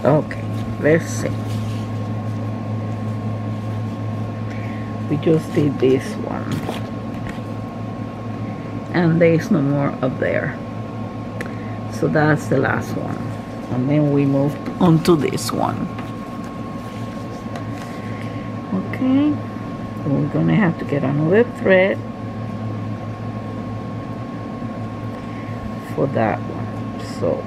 Okay, let's see. We just did this one. And there's no more up there. So that's the last one. And then we move on to this one. Okay. We're gonna have to get another thread for that one. So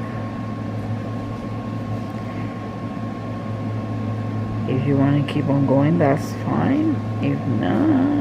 if you want to keep on going, that's fine. If not,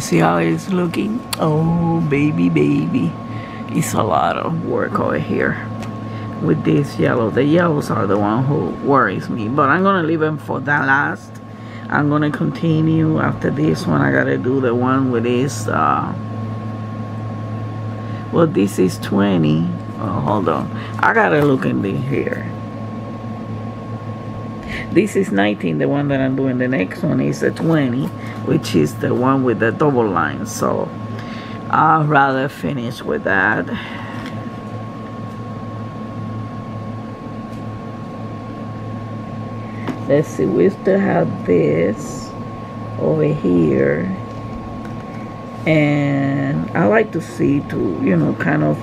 see how it's looking. Oh baby, baby, it's a lot of work over here with this yellow. The yellows are the one who worries me, but I'm gonna leave them for that last. I'm gonna continue after this one. I gotta do the one with this uh, well, this is twenty. Oh, hold on, I gotta look in the here. This is nineteen, the one that I'm doing. The next one is the twenty, which is the one with the double line. So I'd rather finish with that. Let's see, we still have this over here. And I like to see to, you know, kind of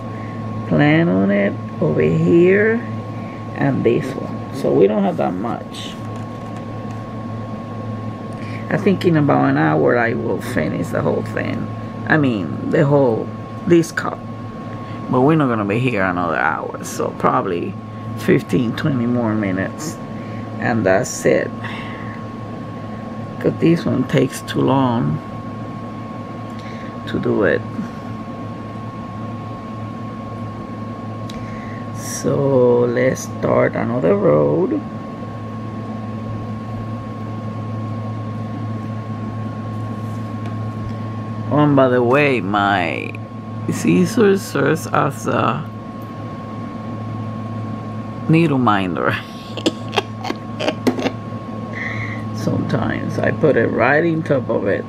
plan on it over here. and this one. So we don't have that much. I think in about an hour I will finish the whole thing. I mean, the whole, this cup. But we're not gonna be here another hour, so probably fifteen, twenty more minutes. And that's it. Because this one takes too long to do it. So let's start another road. Oh, and by the way, my scissors serves as a needle minder. Sometimes I put it right on top of it.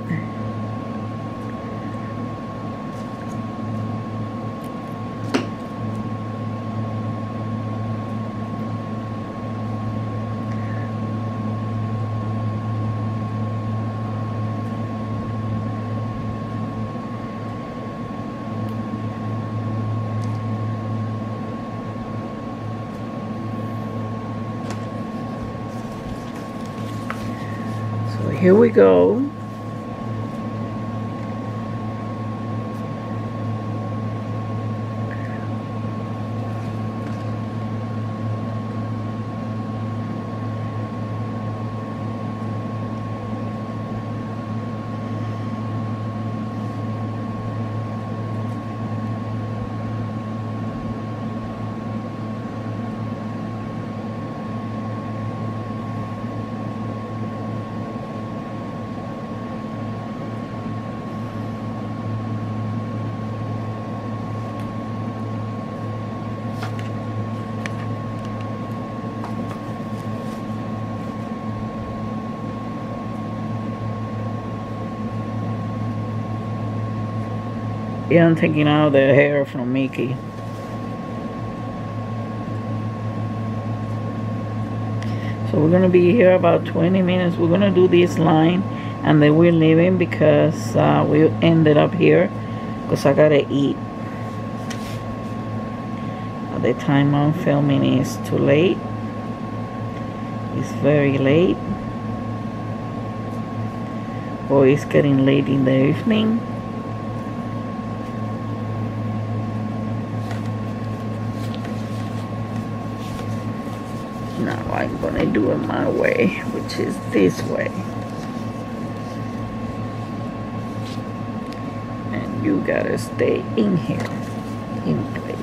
Here we go. Yeah, I'm taking out the hair from Mickey. So we're gonna be here about twenty minutes. We're gonna do this line and then we're leaving because uh, we ended up here because I gotta eat. At the time I'm filming is too late. It's very late. Or it's getting late in the evening. I'm gonna do it my way, which is this way, and you gotta stay in here in place.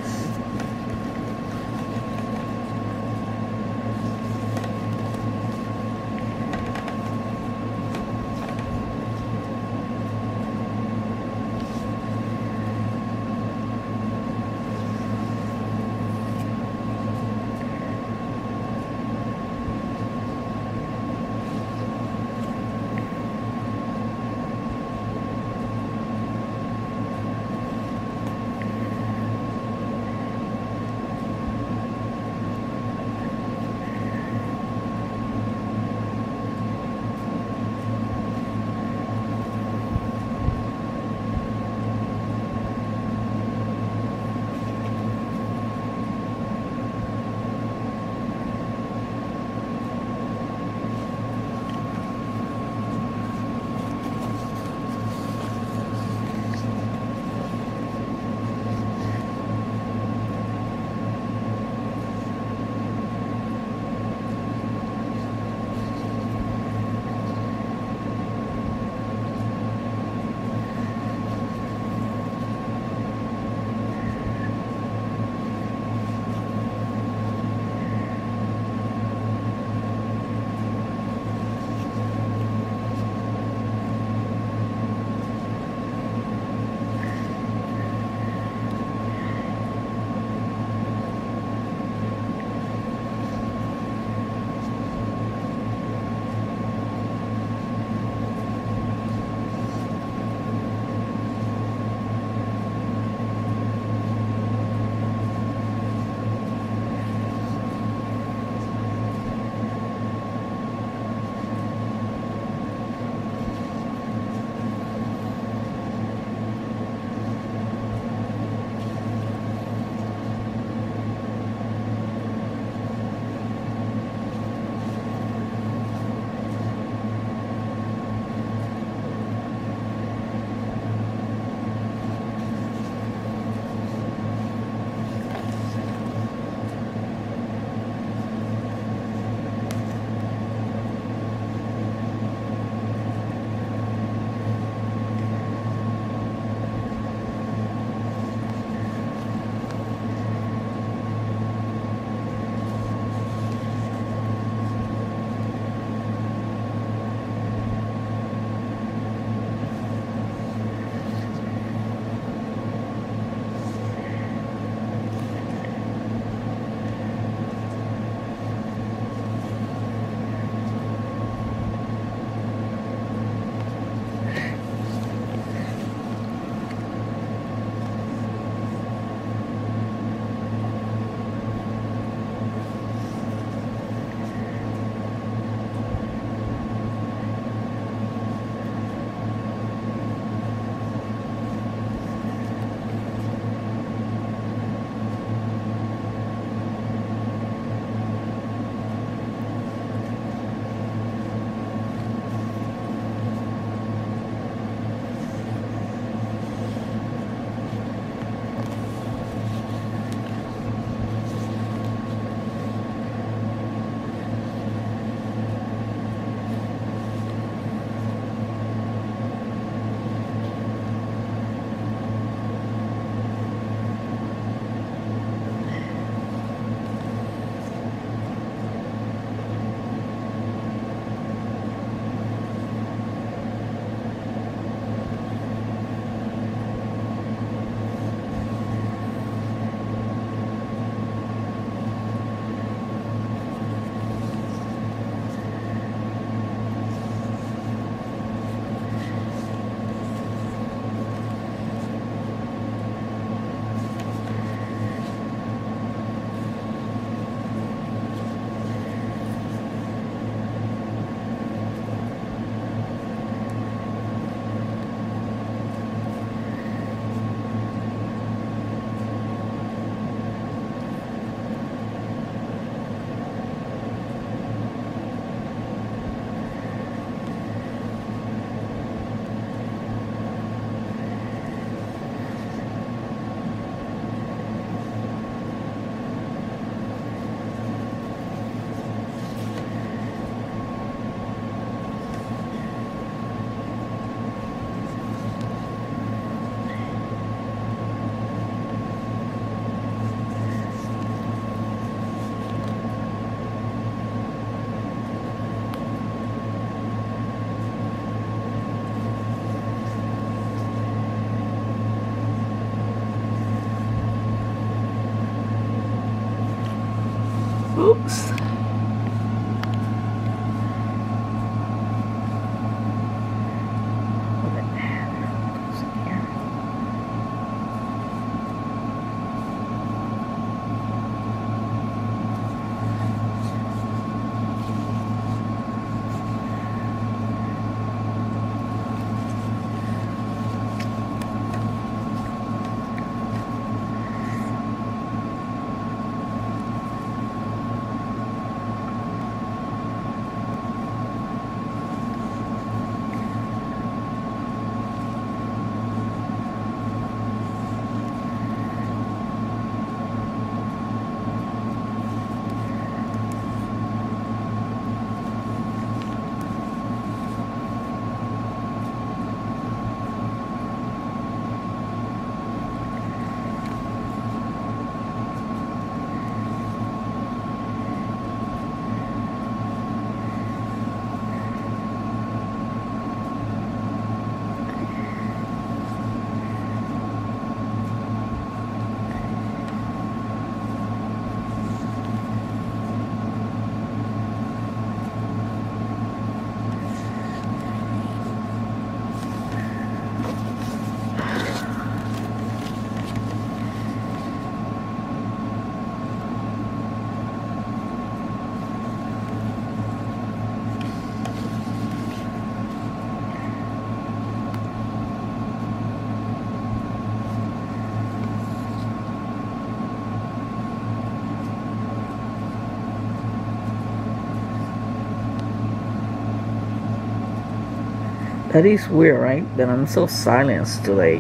That is weird, right? That I'm so silenced today.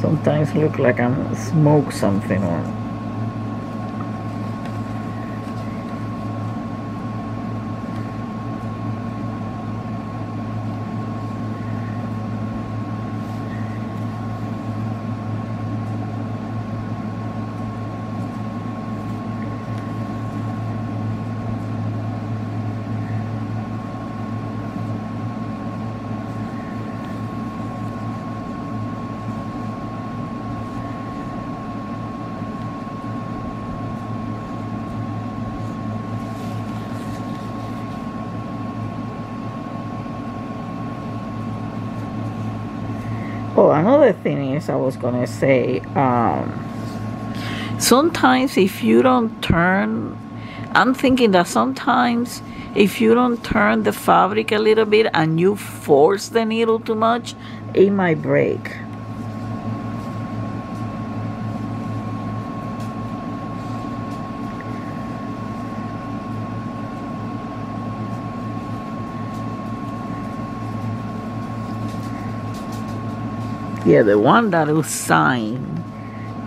Sometimes look like I'm smoke something or. Oh, another thing is, I was gonna say, um, sometimes if you don't turn, I'm thinking that sometimes if you don't turn the fabric a little bit and you force the needle too much, it might break. Yeah, the one that will sign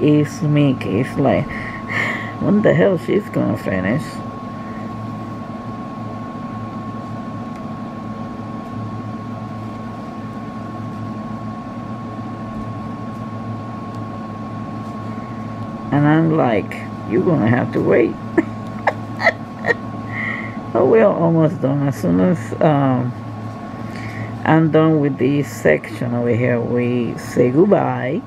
is Mickey. It's like, when the hell she's gonna finish? And I'm like, you're gonna have to wait. But we're almost done. As soon as um, I'm done with this section over here, we say goodbye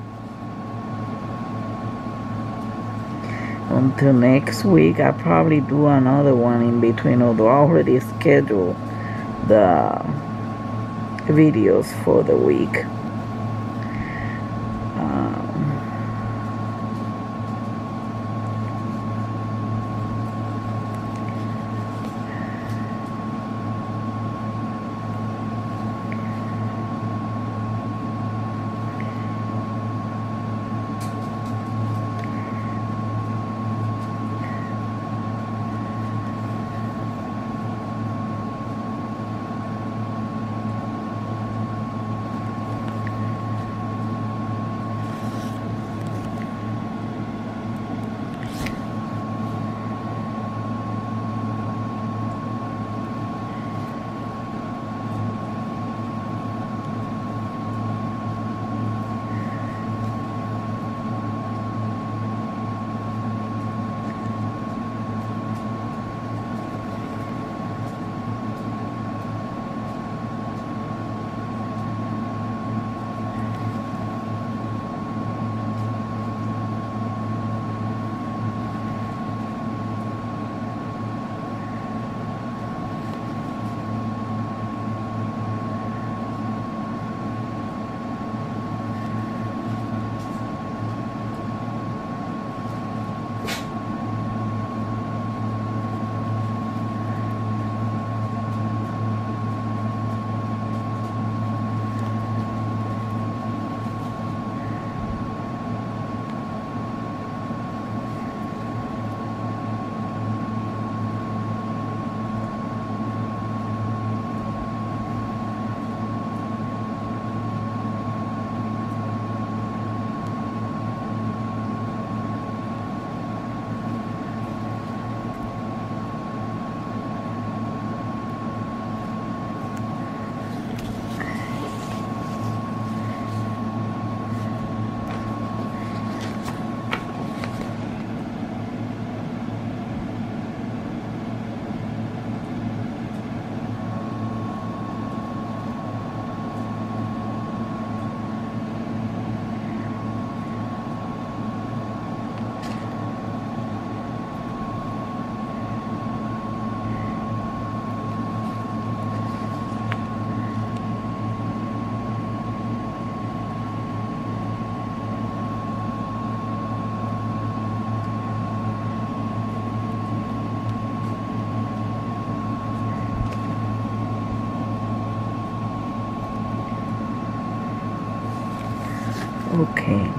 until next week. I'll probably do another one in between, although I already scheduled the videos for the week. Okay.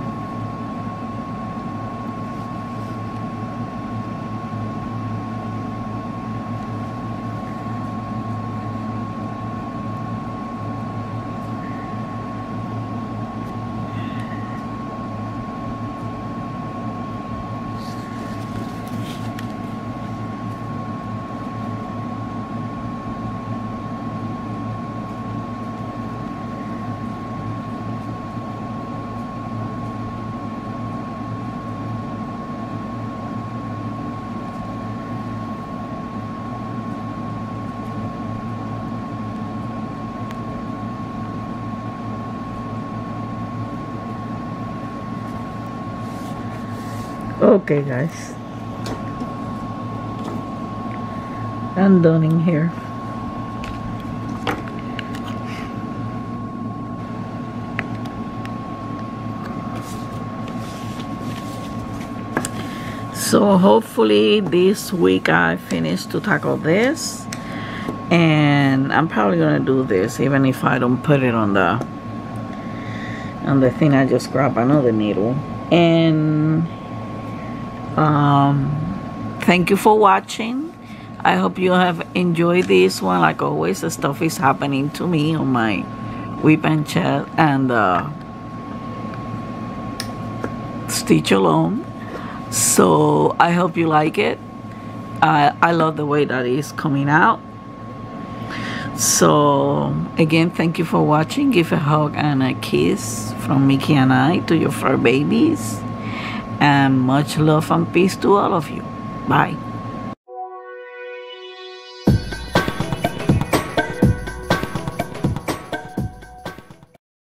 Okay guys, I'm done here. So hopefully this week I finish to tackle this, and I'm probably gonna do this even if I don't put it on the on the thing. I just grab another needle, and um, thank you for watching. I hope you have enjoyed this one. Like always, the stuff is happening to me on my whip and chat and uh, stitch alone. So I hope you like it. Uh, I love the way that it's coming out. So again, thank you for watching. Give a hug and a kiss from Mickey and I to your fur babies. And much love and peace to all of you. Bye.